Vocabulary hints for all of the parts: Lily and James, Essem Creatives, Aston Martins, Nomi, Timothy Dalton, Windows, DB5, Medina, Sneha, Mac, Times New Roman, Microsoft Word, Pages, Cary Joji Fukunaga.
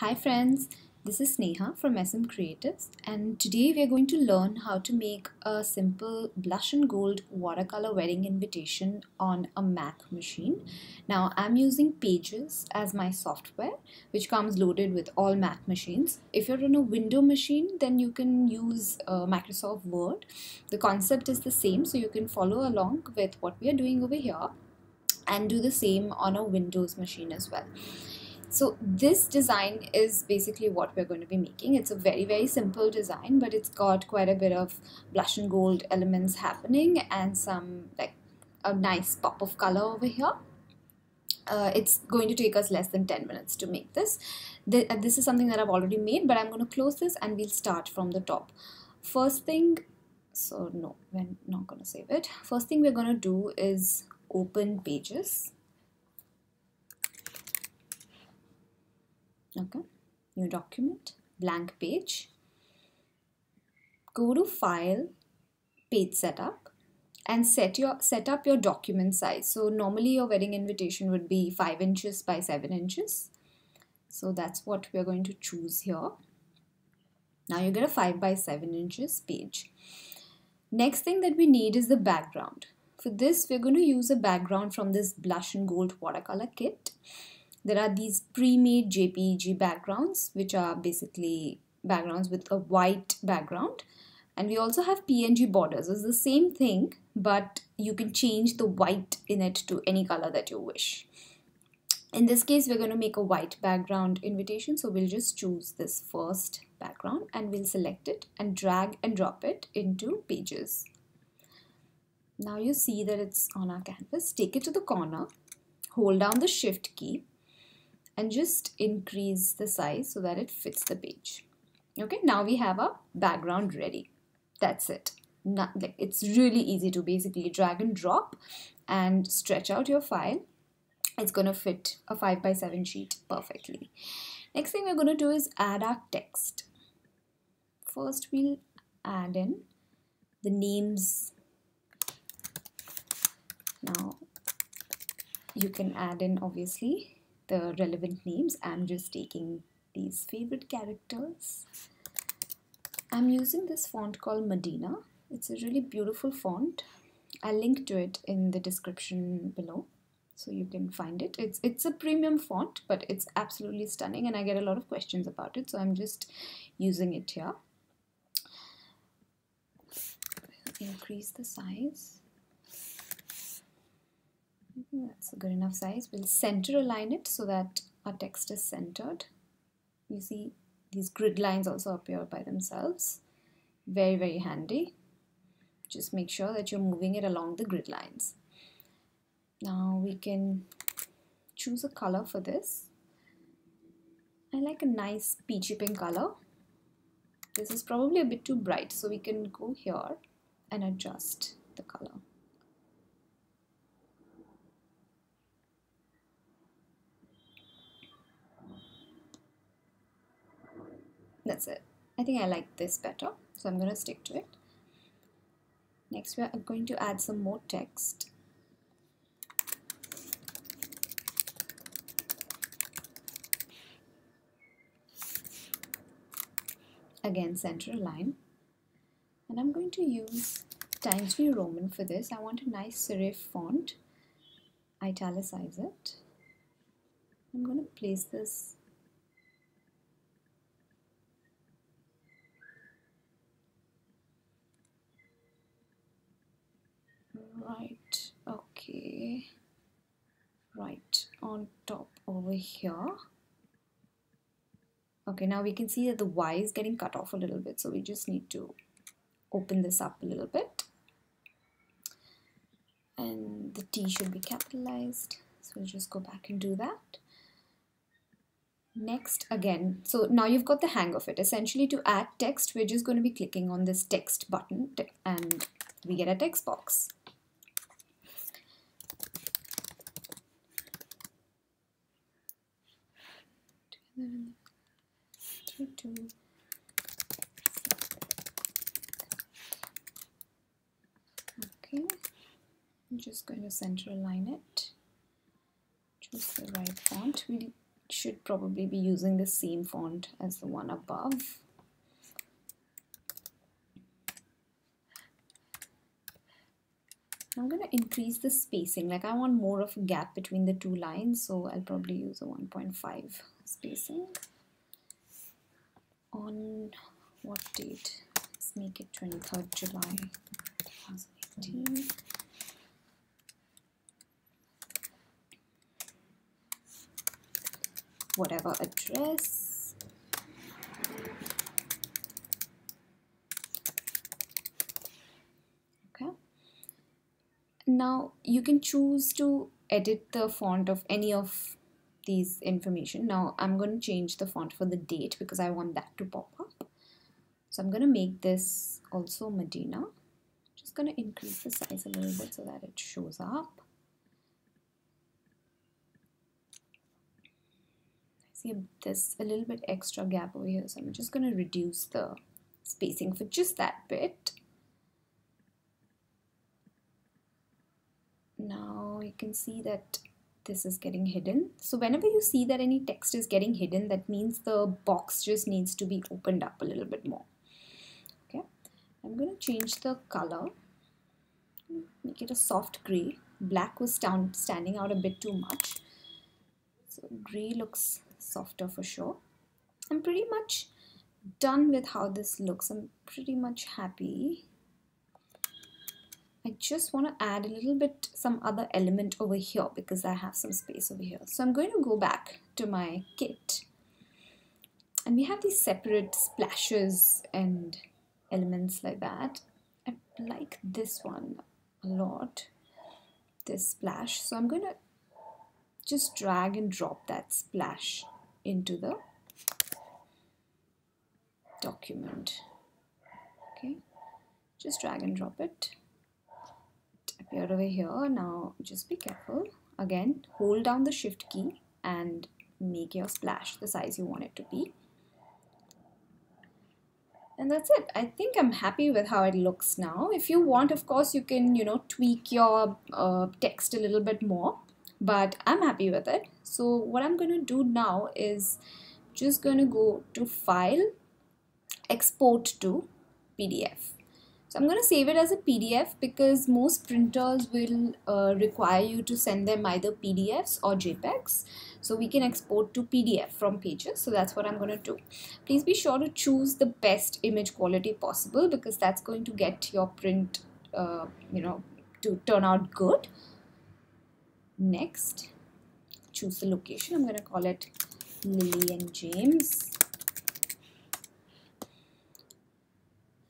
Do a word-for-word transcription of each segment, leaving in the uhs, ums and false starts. Hi friends, this is Sneha from Essem Creatives, and today we are going to learn how to make a simple blush and gold watercolor wedding invitation on a Mac machine. Now I'm using Pages as my software, which comes loaded with all Mac machines. If you're on a Windows machine, then you can use uh, Microsoft Word. The concept is the same, so you can follow along with what we are doing over here and do the same on a Windows machine as well. So this design is basically what we're going to be making. It's a very, very simple design, but it's got quite a bit of blush and gold elements happening and some like a nice pop of color over here. Uh, it's going to take us less than ten minutes to make this. The, uh, this is something that I've already made, but I'm going to close this and we'll start from the top. First thing, so no, we're not going to save it. First thing we're going to do is open Pages. Okay, new document, blank page, go to file, page setup, and set your set up your document size. So normally your wedding invitation would be five inches by seven inches, so that's what we're going to choose here. Now you get a five by seven inches page. Next thing that we need is the background. For this we're going to use a background from this blush and gold watercolor kit. There are these pre-made J P E G backgrounds, which are basically backgrounds with a white background. And we also have P N G borders. It's the same thing, but you can change the white in it to any color that you wish. In this case, we're going to make a white background invitation. So we'll just choose this first background and we'll select it and drag and drop it into Pages. Now you see that it's on our canvas. Take it to the corner, hold down the Shift key, and just increase the size so that it fits the page. Okay, now we have our background ready. That's it. Not, like, it's really easy to basically drag and drop and stretch out your file. It's going to fit a five by seven sheet perfectly. Next thing we're going to do is add our text. First we'll add in the names. Now you can add in obviously the relevant names. I'm just taking these favorite characters. I'm using this font called Medina. It's a really beautiful font. I'll link to it in the description below so you can find it. It's, it's a premium font, but it's absolutely stunning and I get a lot of questions about it, so I'm just using it here. Increase the size. That's a good enough size. We'll center align it so that our text is centered. You see these grid lines also appear by themselves. Very, very handy. Just make sure that you're moving it along the grid lines. Now we can choose a color for this. I like a nice peachy pink color. This is probably a bit too bright, so we can go here and adjust the color. That's it. I think I like this better, so I'm going to stick to it. Next, we're going to add some more text. Again, center align. And I'm going to use Times New Roman for this. I want a nice serif font. Italicize it. I'm going to place this right, okay, right on top over here. Okay, now we can see that the Y is getting cut off a little bit, so we just need to open this up a little bit, and the T should be capitalized, so we'll just go back and do that. Next, again, so now you've got the hang of it. Essentially, to add text, we're just going to be clicking on this text button and we get a text box. Okay, I'm just going to center align it, choose the right font. We'll should probably be using the same font as the one above. I'm going to increase the spacing, like I want more of a gap between the two lines, so I'll probably use a one point five spacing. On what date? Let's make it twenty-third July twenty eighteen. Whatever address. Okay. Now you can choose to edit the font of any of these information. Now I'm going to change the font for the date because I want that to pop up. So I'm going to make this also Medina. Just going to increase the size a little bit so that it shows up. See, there's a little bit extra gap over here, so I'm just going to reduce the spacing for just that bit. Now you can see that this is getting hidden. So whenever you see that any text is getting hidden, that means the box just needs to be opened up a little bit more. Okay, I'm going to change the color, make it a soft gray. Black was down, standing out a bit too much, so gray looks softer for sure. I'm pretty much done with how this looks. I'm pretty much happy. I just want to add a little bit some other element over here because I have some space over here. So I'm going to go back to my kit, and we have these separate splashes and elements like that. I like this one a lot, this splash. So I'm going to just drag and drop that splash into the document. Okay, just drag and drop it. Appeared over here. Now just be careful. Again, hold down the shift key and make your splash the size you want it to be. And that's it. I think I'm happy with how it looks now. If you want, of course, you can, you know, tweak your uh, text a little bit more, but I'm happy with it. So what I'm going to do now is just going to go to File, Export to P D F. So I'm going to save it as a P D F because most printers will uh, require you to send them either P D Fs or JPEGs. So we can export to P D F from Pages. So that's what I'm going to do. Please be sure to choose the best image quality possible because that's going to get your print, uh, you know, to turn out good. Next, choose the location. I'm going to call it Lily and James.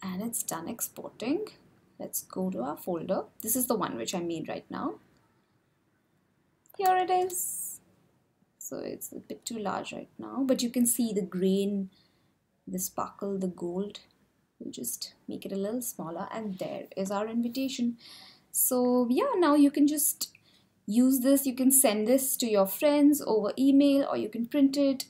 And it's done exporting. Let's go to our folder. This is the one which I made right now. Here it is. So it's a bit too large right now, but you can see the grain, the sparkle, the gold. We'll just make it a little smaller, and there is our invitation. So yeah, now you can just use this. You can send this to your friends over email, or you can print it.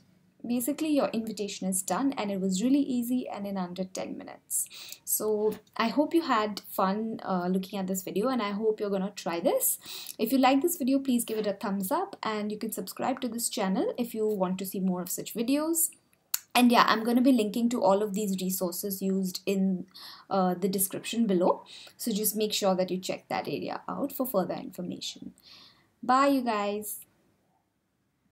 Basically, your invitation is done, and it was really easy and in under ten minutes. So I hope you had fun uh, looking at this video, and I hope you're gonna try this. If you like this video, please give it a thumbs up, and you can subscribe to this channel if you want to see more of such videos. And yeah, I'm going to be linking to all of these resources used in uh, the description below. So just make sure that you check that area out for further information. Bye, you guys.